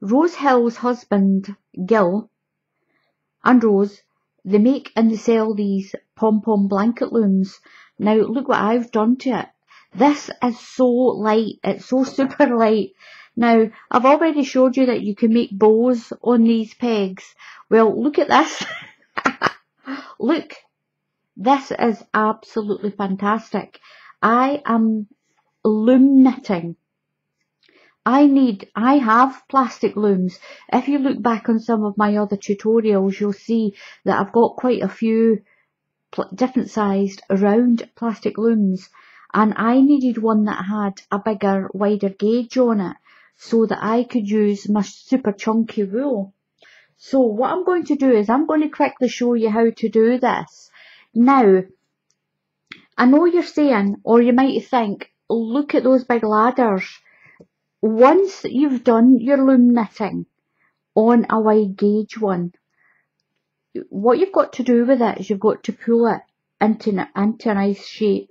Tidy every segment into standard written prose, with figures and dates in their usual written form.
Rose Hill's husband, Gill, and Rose, they make and they sell these pom-pom blanket looms. Now, look what I've done to it. This is so light. It's so super light. Now, I've already showed you that you can make bows on these pegs. Well, look at this. Look. This is absolutely fantastic. I am loom knitting. I have plastic looms. If you look back on some of my other tutorials, you'll see that I've got quite a few different sized round plastic looms, and I needed one that had a bigger, wider gauge on it so that I could use my super chunky wool. So what I'm going to do is I'm going to quickly show you how to do this. Now, I know you're saying, or you might think, look at those big ladders. Once you've done your loom knitting on a wide gauge one, what you've got to do with it is you've got to pull it into a nice shape.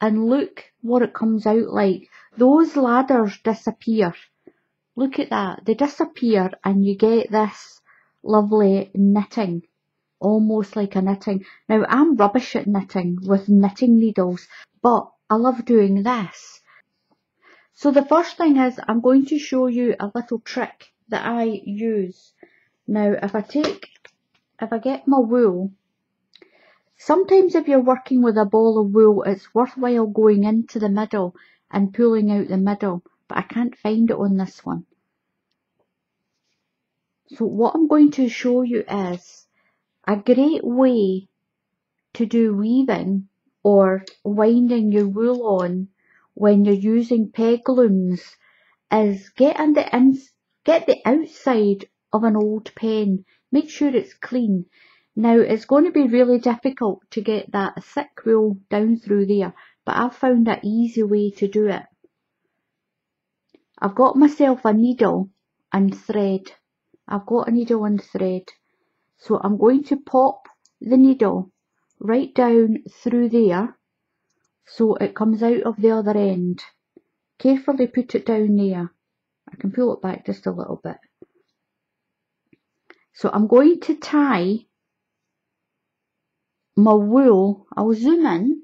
And look what it comes out like. Those ladders disappear. Look at that. They disappear and you get this lovely knitting. Almost like a knitting. Now, I'm rubbish at knitting with knitting needles, but I love doing this. So the first thing is I'm going to show you a little trick that I use. Now, if I get my wool, sometimes if you're working with a ball of wool, it's worthwhile going into the middle and pulling out the middle, but I can't find it on this one. So what I'm going to show you is a great way to do weaving or winding your wool on when you're using peg looms is get the outside of an old pen. Make sure it's clean. Now, it's going to be really difficult to get that thick wool down through there, but I've found an easy way to do it. I've got myself a needle and thread. So I'm going to pop the needle right down through there so it comes out of the other end. Carefully put it down there. I can pull it back just a little bit. So I'm going to tie my wool. I'll zoom in.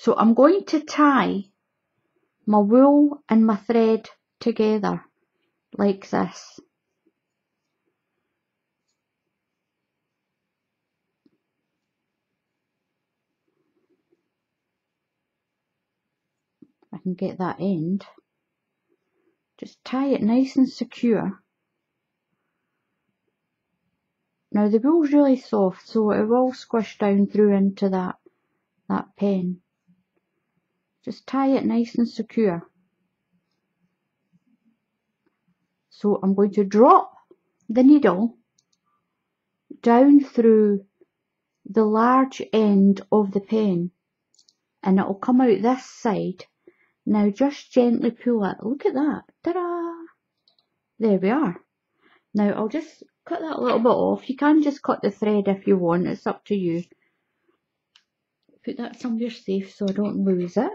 So I'm going to tie my wool and my thread together like this. I can get that end. Just tie it nice and secure. Now the wool's really soft, so it will squish down through into that pen. Just tie it nice and secure. So I'm going to drop the needle down through the large end of the pen and it'll come out this side. Now just gently pull it. Look at that. Ta-da! There we are. Now I'll just cut that a little bit off. You can just cut the thread if you want. It's up to you. Put that somewhere safe so I don't lose it.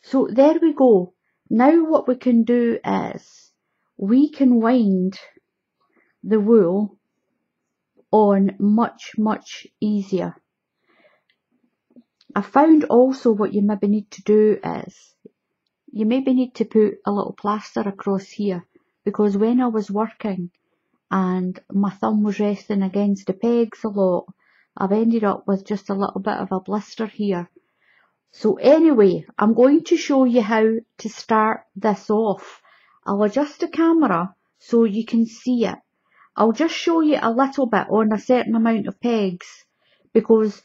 So there we go. Now what we can do is we can wind the wool on much easier. I found also what you maybe need to do is you maybe need to put a little plaster across here, because when I was working and my thumb was resting against the pegs a lot, I've ended up with just a little bit of a blister here. So anyway, I'm going to show you how to start this off. I'll adjust the camera so you can see it. I'll just show you a little bit on a certain amount of pegs, because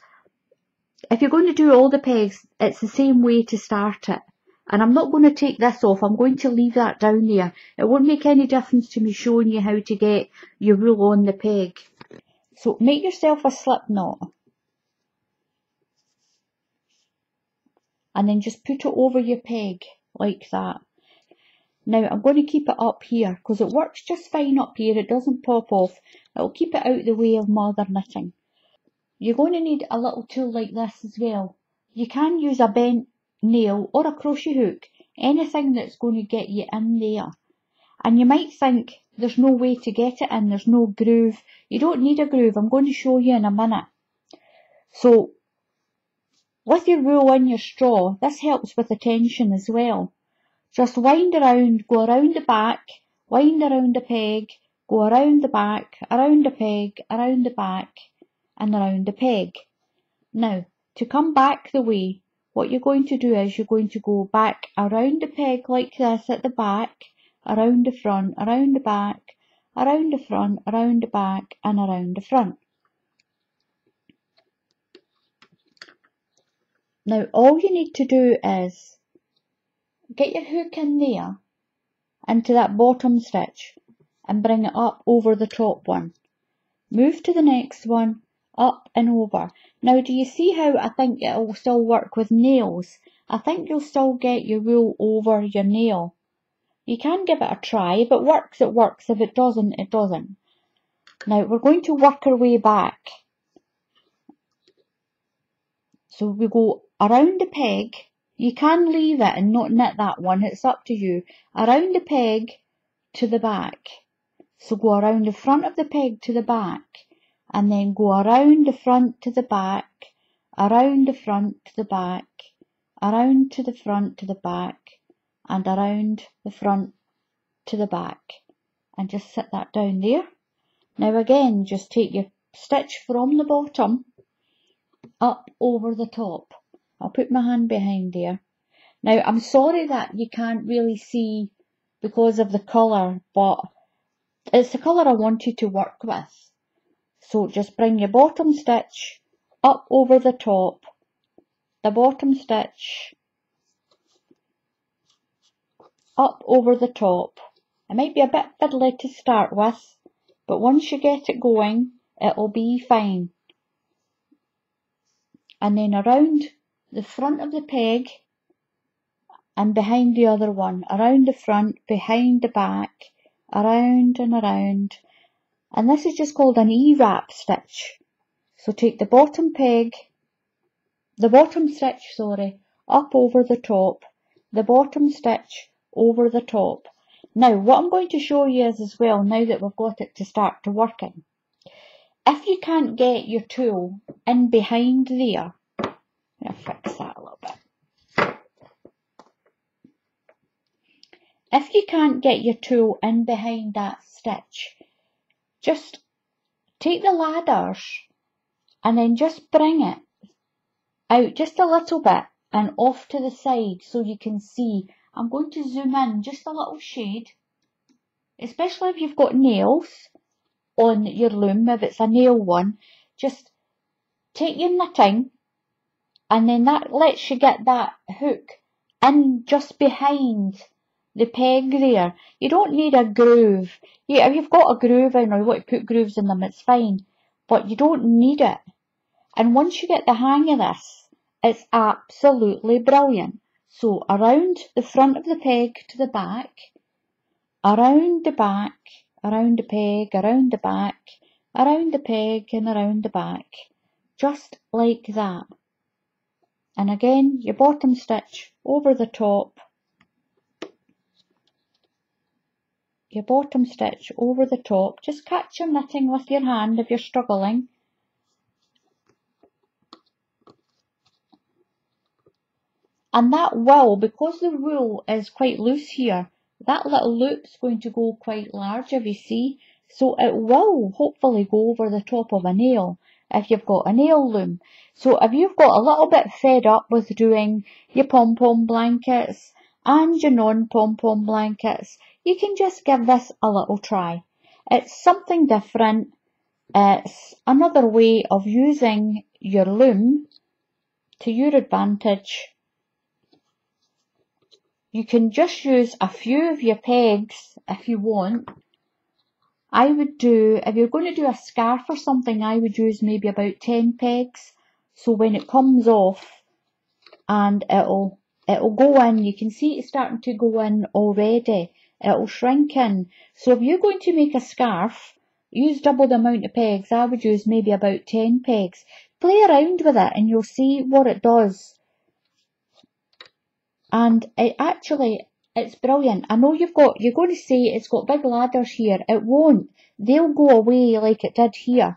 if you're going to do all the pegs, it's the same way to start it. And I'm not going to take this off. I'm going to leave that down there. It won't make any difference to me showing you how to get your wool on the peg. So make yourself a slip knot and then just put it over your peg like that. Now I'm going to keep it up here because it works just fine up here. It doesn't pop off. It'll keep it out of the way of my other knitting. You're going to need a little tool like this as well. You can use a bent nail or a crochet hook, anything that's going to get you in there. And you might think there's no way to get it in, there's no groove. You don't need a groove, I'm going to show you in a minute. So, with your wool in your straw, this helps with the tension as well. Just wind around, go around the back, wind around the peg, go around the back, around the peg, around the back, and around the peg. Now, to come back the way, what you're going to do is you're going to go back around the peg like this at the back, around the front, around the back, around the front, around the back, and around the front. Now, all you need to do is get your hook in there into that bottom stitch and bring it up over the top one. Move to the next one, up and over. Now, do you see how I think it will still work with nails? I think you'll still get your wool over your nail. You can give it a try. If it works, it works. If it doesn't, it doesn't. Now, we're going to work our way back. So we go around the peg. You can leave it and not knit that one, it's up to you. Around the peg to the back. So go around the front of the peg to the back, and then go around the front to the back, around the front to the back, around to the front to the back, and around the front to the back, and just sit that down there. Now again, just take your stitch from the bottom up over the top. I'll put my hand behind there. Now, I'm sorry that you can't really see because of the colour, but it's the colour I want you to work with. So just bring your bottom stitch up over the top, the bottom stitch up over the top. It might be a bit fiddly to start with, but once you get it going, it'll be fine. And then around the front of the peg and behind the other one, around the front, behind the back, around and around. And this is just called an E-wrap stitch. So take the bottom peg, the bottom stitch, sorry, up over the top, the bottom stitch over the top. Now, what I'm going to show you is as well, now that we've got it to start to work in, if you can't get your tool in behind there, I'm going to fix that a little bit. If you can't get your tool in behind that stitch, just take the ladders and then just bring it out just a little bit and off to the side so you can see. I'm going to zoom in just a little shade, especially if you've got nails on your loom, if it's a nail one. Just take your knitting, and then that lets you get that hook in just behind the peg there. You don't need a groove. Yeah, if you've got a groove in or you want to put grooves in them, it's fine. But you don't need it. And once you get the hang of this, it's absolutely brilliant. So around the front of the peg to the back, around the back, around the peg, around the back, around the peg and around the back. Just like that. And again, your bottom stitch over the top, your bottom stitch over the top. Just catch your knitting with your hand if you're struggling. And that will, because the wool is quite loose here, that little loop's going to go quite large, if you see. So it will hopefully go over the top of a nail, if you've got a nail loom. So if you've got a little bit fed up with doing your pom-pom blankets and your non-pom-pom blankets, you can just give this a little try. It's something different. It's another way of using your loom to your advantage. You can just use a few of your pegs if you want. I would do, if you're going to do a scarf or something, I would use maybe about 10 pegs. So when it comes off and it'll go in, you can see it's starting to go in already. It'll shrink in. So if you're going to make a scarf, use double the amount of pegs. I would use maybe about 10 pegs. play around with it and you'll see what it does. And it actually, it's brilliant. I know you're going to see it's got big ladders here. It won't. They'll go away like it did here.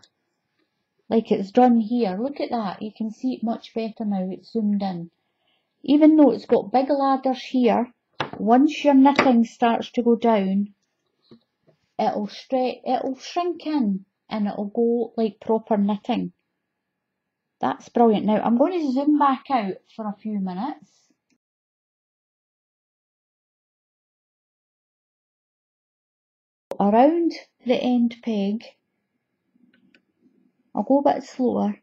Like it's done here. Look at that. You can see it much better now. It's zoomed in. Even though it's got big ladders here, once your knitting starts to go down, it'll shrink in and it'll go like proper knitting. That's brilliant. Now I'm going to zoom back out for a few minutes. Around the end peg, I'll go a bit slower.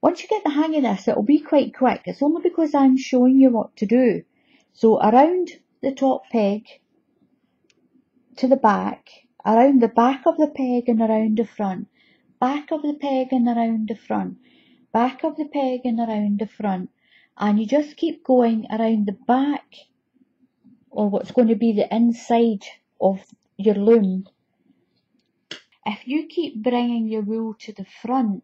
Once you get the hang of this, it'll be quite quick. It's only because I'm showing you what to do. So around the top peg to the back, around the back of the peg and around the front, back of the peg and around the front, back of the peg and around the front, and you just keep going around the back, or what's going to be the inside of your loom. If you keep bringing your wool to the front,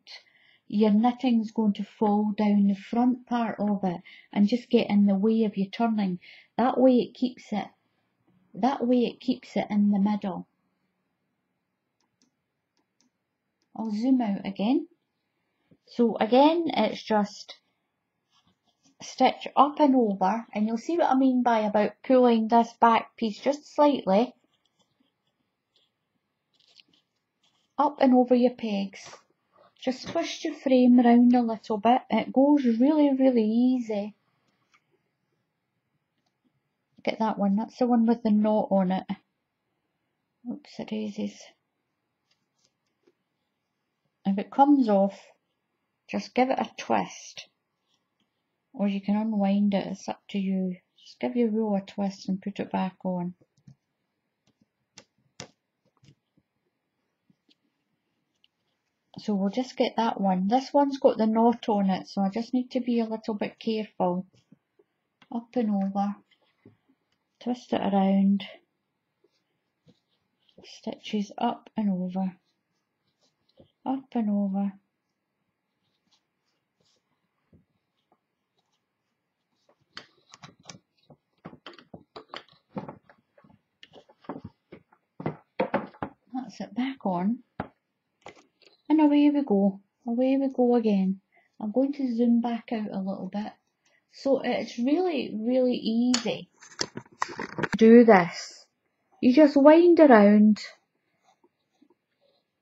your knitting's going to fall down the front part of it and just get in the way of you turning. That way it keeps it, that way it keeps it in the middle. I'll zoom out again. So again, it's just stitch up and over, and you'll see what I mean by about pulling this back piece just slightly up and over your pegs. Just twist your frame around a little bit. It goes really, really easy. Look at that one. That's the one with the knot on it. Oops, it raises. If it comes off, just give it a twist. Or you can unwind it. It's up to you. Just give your wool a twist and put it back on. So we'll just get that one. This one's got the knot on it, so I just need to be a little bit careful. Up and over. Twist it around. Stitches up and over. Up and over. That's it back on. And away we go again. I'm going to zoom back out a little bit. So it's really, really easy to do this. You just wind around.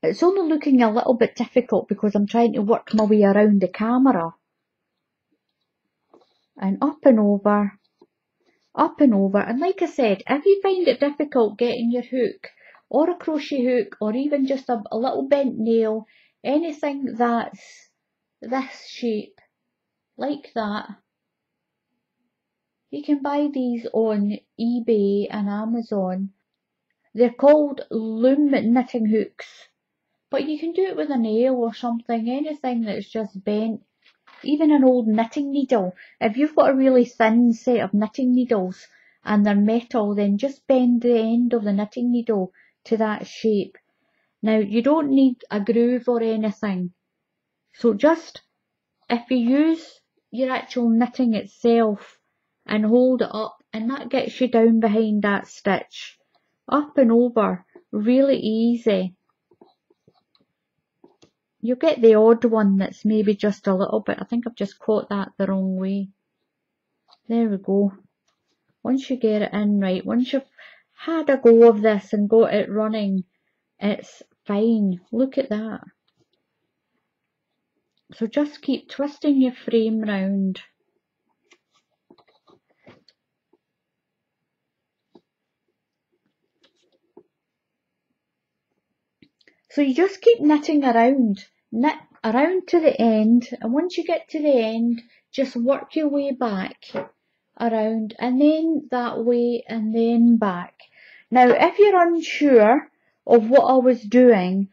It's only looking a little bit difficult because I'm trying to work my way around the camera. And up and over, up and over. And like I said, if you find it difficult getting your hook, or a crochet hook, or even just a little bent nail, anything that's this shape, like that, you can buy these on eBay and Amazon. They're called loom knitting hooks, but you can do it with a nail or something, anything that's just bent, even an old knitting needle. If you've got a really thin set of knitting needles and they're metal, then just bend the end of the knitting needle to that shape. Now you don't need a groove or anything, so just if you use your actual knitting itself and hold it up, and that gets you down behind that stitch. Up and over, really easy. You'll get the odd one that's maybe just a little bit, I think I've just caught that the wrong way. There we go. Once you get it in right, once you've had a go of this and got it running, it's fine. Look at that. So just keep twisting your frame round. So you just keep knitting around, knit around to the end, and once you get to the end, just work your way back around, and then that way, and then back. Now if you're unsure of what I was doing,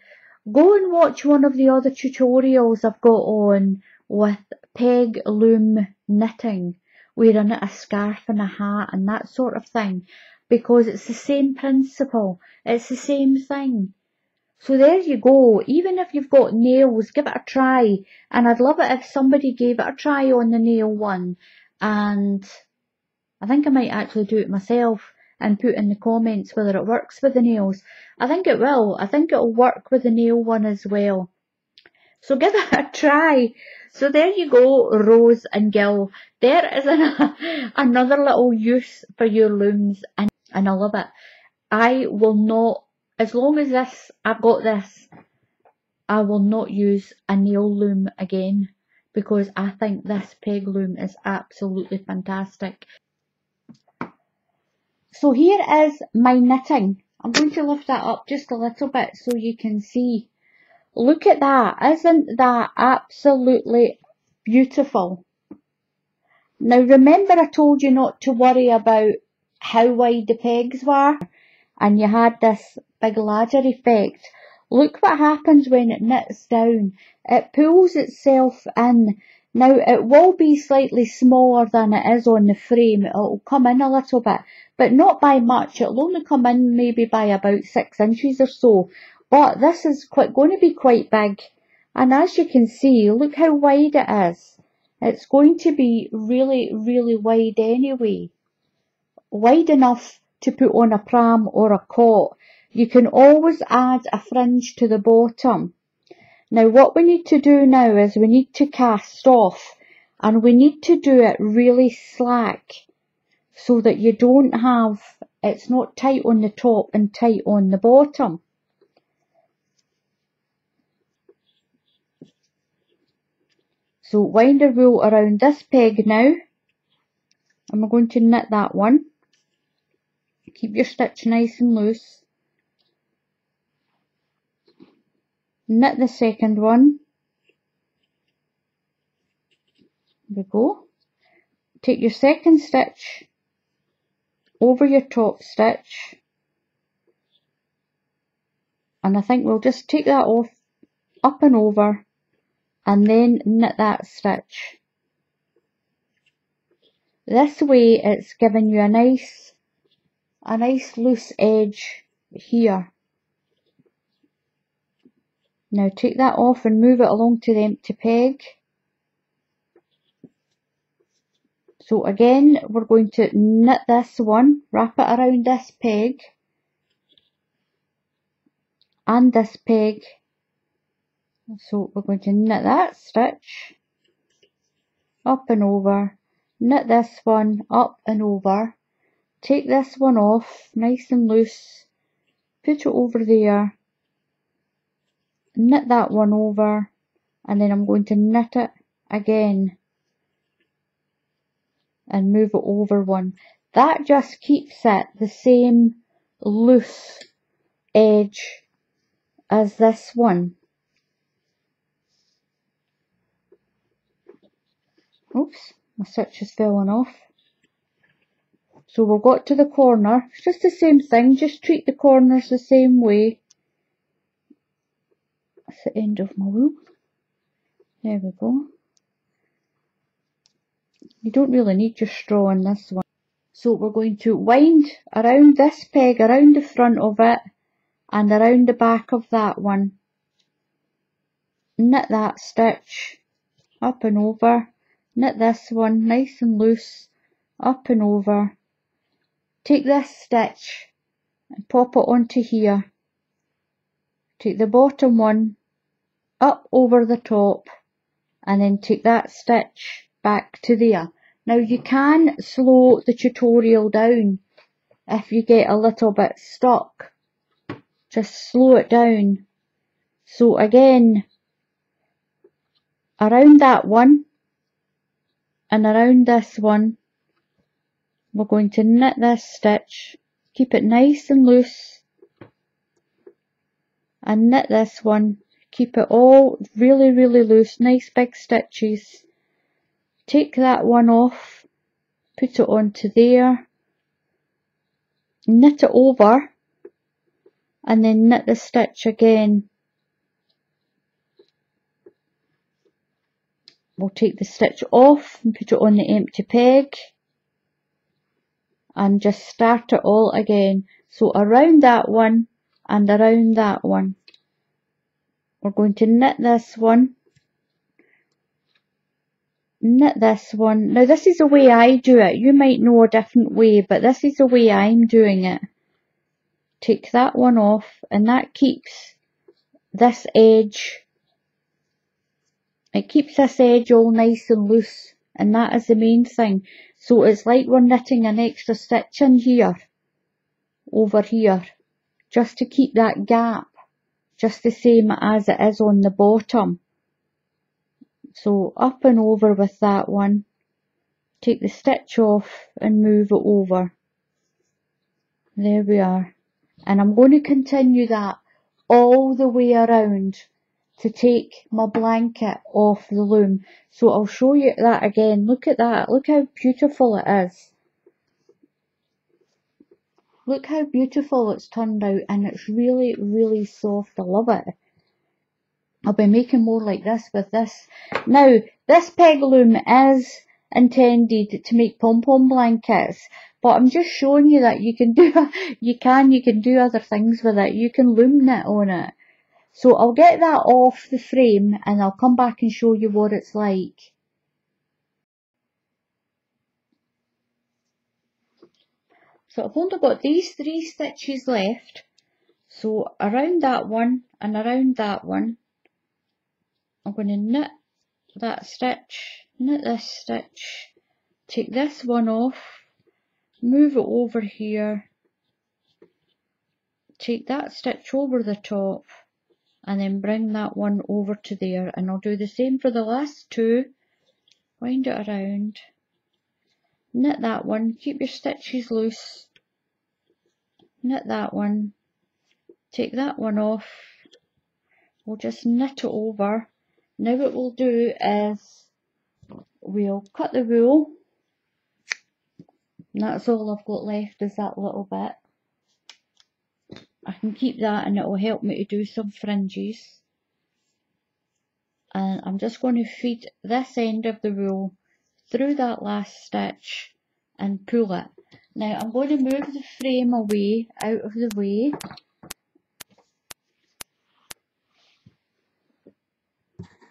go and watch one of the other tutorials I've got on with peg loom knitting, where I knit a scarf and a hat and that sort of thing, because it's the same principle, it's the same thing. So there you go. Even if you've got nails, give it a try. And I'd love it if somebody gave it a try on the nail one. And I think I might actually do it myself and put in the comments whether it works with the nails. I think it will. I think it'll work with the nail one as well. So give it a try. So there you go, Rose and Gill. There is another little use for your looms, and I love it. I will not, as long as this, I've got this, I will not use a nail loom again, because I think this peg loom is absolutely fantastic. So here is my knitting. I'm going to lift that up just a little bit so you can see. Look at that. Isn't that absolutely beautiful? Now remember I told you not to worry about how wide the pegs were, and you had this big ladder effect. Look what happens when it knits down. It pulls itself in. Now it will be slightly smaller than it is on the frame. It'll come in a little bit, but not by much. It'll only come in maybe by about 6 inches or so. But this is going to be quite big, and as you can see, look how wide it is. It's going to be really, really wide anyway. Wide enough to put on a pram or a cot. You can always add a fringe to the bottom. Now what we need to do now is we need to cast off, and we need to do it really slack so that you don't have, it's not tight on the top and tight on the bottom. So wind a wool around this peg now, and we're going to knit that one. Keep your stitch nice and loose. Knit the second one. There we go. Take your second stitch over your top stitch, and I think we'll just take that off, up and over, and then knit that stitch. This way it's giving you a nice loose edge here. Now take that off and move it along to the empty peg. So again, we're going to knit this one, wrap it around this peg and this peg. So we're going to knit that stitch up and over, knit this one up and over, take this one off nice and loose, put it over there, knit that one over, and then I'm going to knit it again and move it over one. That just keeps it the same loose edge as this one. Oops, my stitch has fallen off. So we've got to the corner. It's just the same thing, just treat the corners the same way. That's the end of my wool. There we go. You don't really need your straw in this one. So we're going to wind around this peg, around the front of it, and around the back of that one. Knit that stitch up and over. Knit this one nice and loose, up and over, take this stitch and pop it onto here, take the bottom one up over the top, and then take that stitch back to there. Now you can slow the tutorial down if you get a little bit stuck, just slow it down. So again, around that one and around this one, we're going to knit this stitch, keep it nice and loose, and knit this one, keep it all really, really loose, nice big stitches. Take that one off, put it onto there, knit it over, and then knit the stitch again. We'll take the stitch off and put it on the empty peg and just start it all again. So around that one and around that one. We're going to knit this one. Knit this one. Now this is the way I do it. You might know a different way, but this is the way I'm doing it. Take that one off, and that keeps this edge. It keeps this edge all nice and loose, and that is the main thing. So it's like we're knitting an extra stitch in here, over here, just to keep that gap just the same as it is on the bottom. So up and over with that one, take the stitch off and move it over. There we are. And I'm going to continue that all the way around to take my blanket off the loom. So I'll show you that again. Look at that. Look how beautiful it is. Look how beautiful it's turned out, and it's really, really soft. I love it. I'll be making more like this with this. Now, this peg loom is intended to make pom-pom blankets, but I'm just showing you that you can do you can do other things with it. You can loom knit on it. So I'll get that off the frame and I'll come back and show you what it's like. So I've only got these three stitches left. So around that one and around that one, I'm going to knit that stitch, knit this stitch, take this one off, move it over here, take that stitch over the top, and then bring that one over to there. And I'll do the same for the last two. Wind it around, knit that one, keep your stitches loose, knit that one, take that one off, we'll just knit it over. Now what we'll do is we'll cut the wool, and that's all I've got left is that little bit. I can keep that and it will help me to do some fringes. And I'm just going to feed this end of the wool through that last stitch and pull it. Now I'm going to move the frame away, out of the way.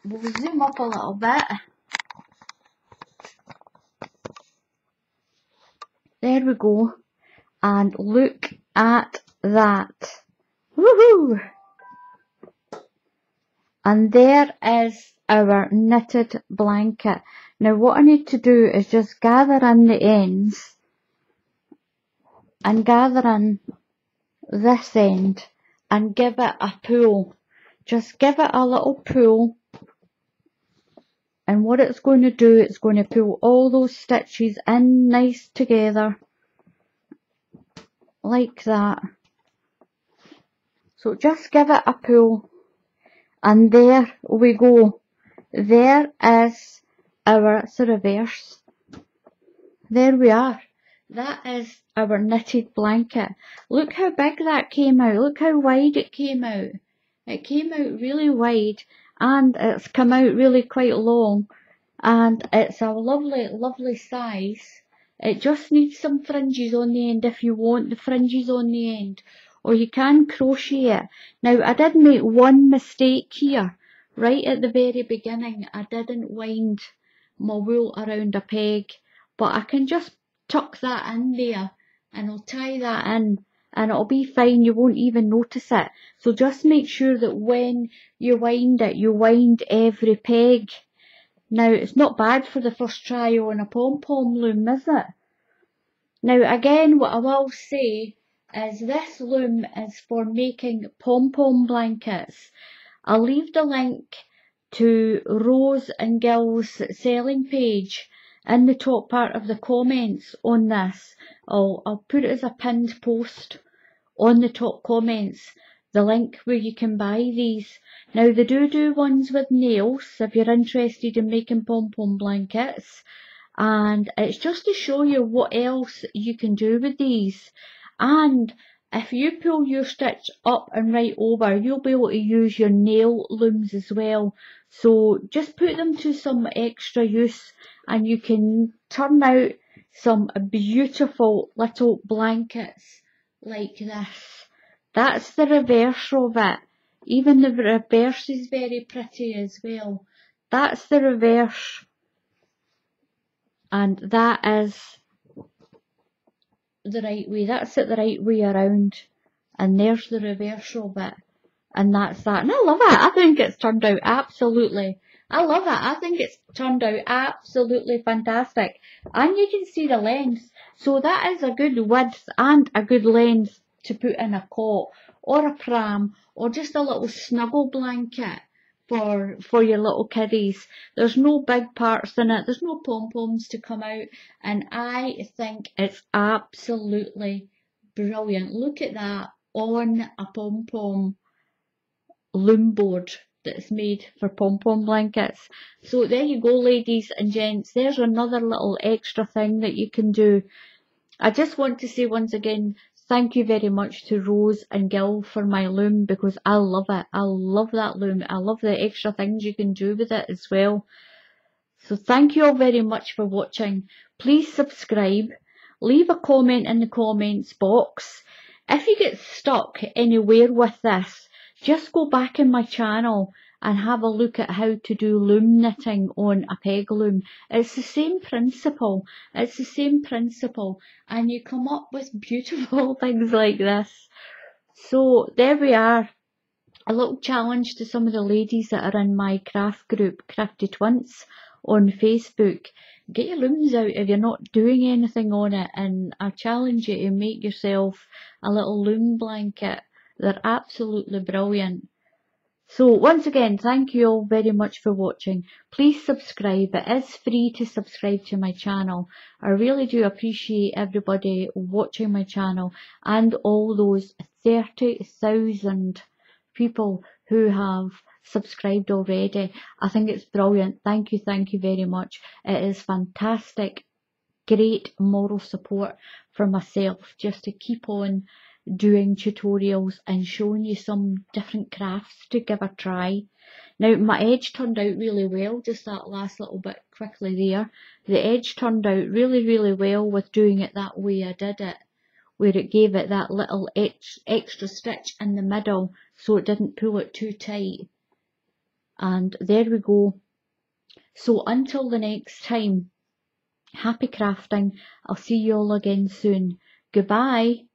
We'll zoom up a little bit. There we go. And look at that. Woohoo! And there is our knitted blanket. Now what I need to do is just gather in the ends and gather in this end and give it a pull. Just give it a little pull. And what it's going to do, it's going to pull all those stitches in nice together, like that. So just give it a pull, and there we go. There is our, it's the reverse. There we are. That is our knitted blanket. Look how big that came out. Look how wide it came out. It came out really wide. And it's come out really quite long, and it's a lovely, lovely size. It just needs some fringes on the end if you want the fringes on the end, or you can crochet it. Now I did make one mistake here, right at the very beginning. I didn't wind my wool around a peg, but I can just tuck that in there and I'll tie that in. And it'll be fine, you won't even notice it. So just make sure that when you wind it, you wind every peg. Now, it's not bad for the first try on a pom-pom loom, is it? Now, again, what I will say is this loom is for making pom-pom blankets. I'll leave the link to Rose and Gill's selling page in the top part of the comments on this. I'll put it as a pinned post on the top comments, the link where you can buy these. Now they do ones with nails if you're interested in making pom-pom blankets, and it's just to show you what else you can do with these. And if you pull your stitch up and right over, you'll be able to use your nail looms as well. So just put them to some extra use and you can turn out some beautiful little blankets like this. That's the reverse of it. Even the reverse is very pretty as well. That's the reverse, and that is the right way. That's it the right way around, and there's the reverse of it, and that's that. And I love it. I think it's turned out absolutely. I love it. I think it's turned out absolutely fantastic. And you can see the length. So that is a good width and a good length to put in a coat or a pram or just a little snuggle blanket for your little kiddies. There's no big parts in it. There's no pom-poms to come out. And I think it's absolutely brilliant. Look at that on a pom-pom loom board. That's made for pom-pom blankets. So there you go, ladies and gents. There's another little extra thing that you can do. I just want to say once again, thank you very much to Rose and Gill for my loom, because I love it. I love that loom. I love the extra things you can do with it as well. So thank you all very much for watching. Please subscribe. Leave a comment in the comments box. If you get stuck anywhere with this, just go back in my channel and have a look at how to do loom knitting on a peg loom. It's the same principle. It's the same principle. And you come up with beautiful things like this. So there we are. A little challenge to some of the ladies that are in my craft group, Crafty Twins, on Facebook. Get your looms out if you're not doing anything on it. And I challenge you to make yourself a little loom blanket. They're absolutely brilliant. So once again, thank you all very much for watching. Please subscribe. It is free to subscribe to my channel. I really do appreciate everybody watching my channel and all those 30,000 people who have subscribed already. I think it's brilliant. Thank you very much. It is fantastic, great moral support for myself just to keep on doing tutorials and showing you some different crafts to give a try. Now my edge turned out really well, just that last little bit quickly there. The edge turned out really, really well with doing it that way I did it, where it gave it that little extra stitch in the middle so it didn't pull it too tight. And there we go. So until the next time, happy crafting. I'll see you all again soon. Goodbye.